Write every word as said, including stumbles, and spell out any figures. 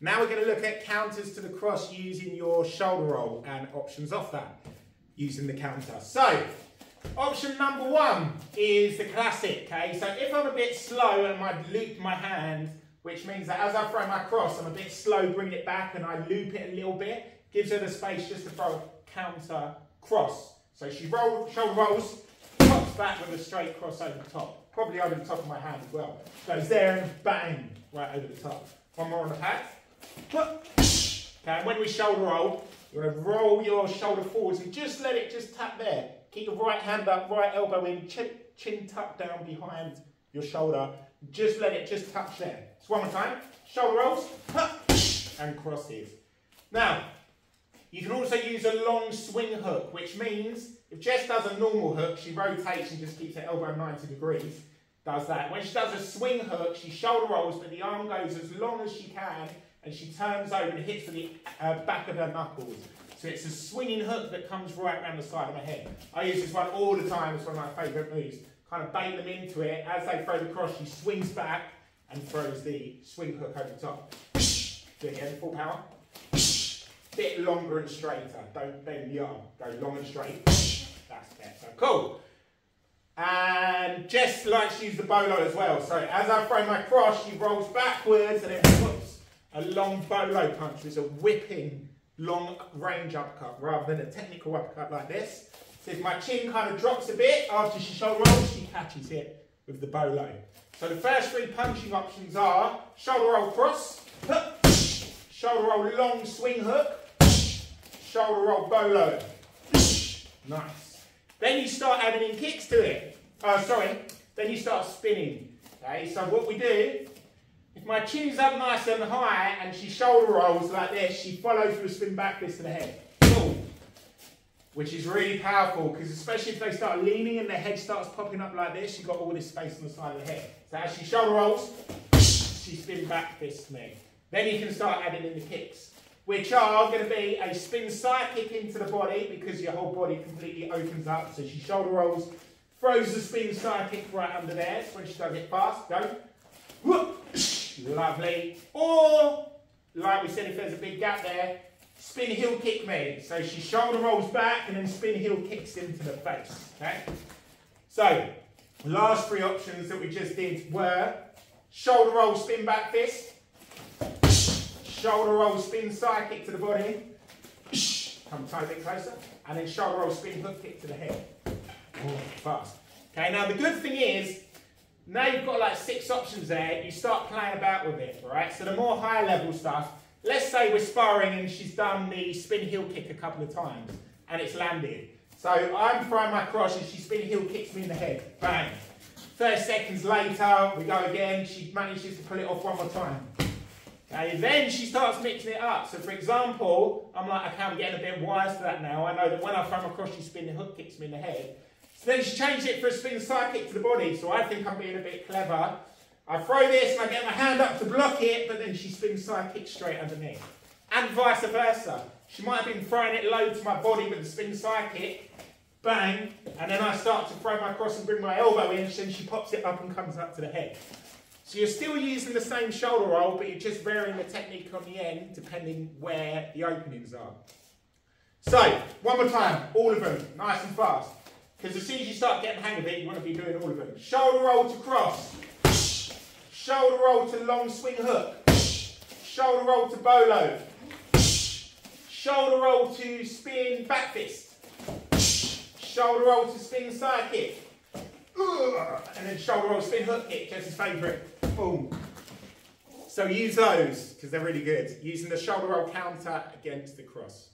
Now we're going to look at counters to the cross using your shoulder roll and options off that using the counter. So option number one is the classic, okay? So if I'm a bit slow and I loop my hand, which means that as I throw my cross, I'm a bit slow bringing it back and I loop it a little bit, gives her the space just to throw counter cross. So she roll, shoulder rolls, pops back with a straight cross over the top, probably over the top of my hand as well. Goes there and bang, right over the top. One more on the pad. Okay, when we shoulder roll, you want to roll your shoulder forwards and just let it just tap there. Keep your right hand up, right elbow in, chin, chin tucked down behind your shoulder. Just let it just touch there. So one more time, shoulder rolls, and crosses. Now, you can also use a long swing hook, which means if Jess does a normal hook, she rotates and just keeps her elbow ninety degrees. Does that. When she does a swing hook, she shoulder rolls, but the arm goes as long as she can, and she turns over and hits the uh, back of her knuckles. So it's a swinging hook that comes right around the side of my head. I use this one all the time. It's one of my favourite moves. Kind of bait them into it. As they throw the cross, she swings back and throws the swing hook over the top. Do it again, full power. Bit longer and straighter. Don't bend the arm. Go long and straight. That's better. Cool. And Jess likes to use the bolo as well. So as I throw my cross, she rolls backwards and then whoops, a long bolo punch is a whipping long range uppercut rather than a technical uppercut like this. So if my chin kind of drops a bit after she shoulder rolls, she catches it with the bolo. So the first three punching options are shoulder roll cross, hook, shoulder roll long swing hook, shoulder roll bolo. Nice. Then you start adding in kicks to it. Oh, sorry. Then you start spinning. Okay, so what we do, if my chin's up nice and high and she shoulder rolls like this, she follows with a spin back fist to the head. Boom. Which is really powerful because especially if they start leaning and the head starts popping up like this, you've got all this space on the side of the head. So as she shoulder rolls, she spin back fist me. Then you can start adding in the kicks, which are going to be a spin side kick into the body because your whole body completely opens up. So she shoulder rolls, throws the spin side kick right under there. So when she does it fast, go. Whoop. Lovely. Or, like we said, if there's a big gap there, spin heel kick me. So she shoulder rolls back and then spin heel kicks into the face. Okay? So, the last three options that we just did were shoulder roll, spin back fist, shoulder roll, spin side kick to the body, come a bit closer, and then shoulder roll, spin hook kick to the head. Oh, fast. Okay, now the good thing is, now you've got like six options there, you start playing about with it, right? So the more higher level stuff, let's say we're sparring and she's done the spin heel kick a couple of times and it's landed. So I'm throwing my cross and she spin heel kicks me in the head, bang. thirty seconds later, we go again, she manages to pull it off one more time. Okay, then she starts mixing it up. So for example, I'm like, okay, I'm getting a bit wise to that now. I know that when I throw my cross, she spin the hook kicks me in the head. So then she changed it for a spin side kick to the body, so I think I'm being a bit clever. I throw this and I get my hand up to block it, but then she spins side kick straight underneath. And vice versa. She might have been throwing it low to my body with a spin side kick, bang, and then I start to throw my cross and bring my elbow in, and then she pops it up and comes up to the head. So you're still using the same shoulder roll, but you're just varying the technique on the end, depending where the openings are. So, one more time, all of them, nice and fast. Because as soon as you start getting the hang of it, you want to be doing all of them. Shoulder roll to cross. Shoulder roll to long swing hook. Shoulder roll to bolo. Shoulder roll to spin back fist. Shoulder roll to spin side kick. And then shoulder roll spin hook kick, Jess's favourite. Boom. So use those, because they're really good. Using the shoulder roll counter against the cross.